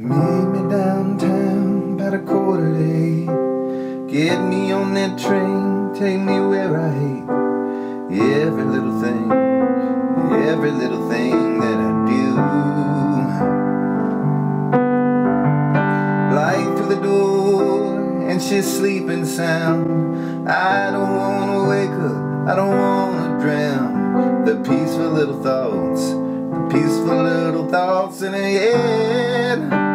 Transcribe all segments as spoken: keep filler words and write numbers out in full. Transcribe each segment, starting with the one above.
Meet me downtown about a quarter to eight. Get me on that train, take me where I hate. Every little thing, every little thing that I do. Light through the door and she's sleeping sound. I don't wanna wake up, I don't wanna drown. The peaceful little thoughts, the peaceful little thoughts in her head.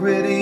Ready?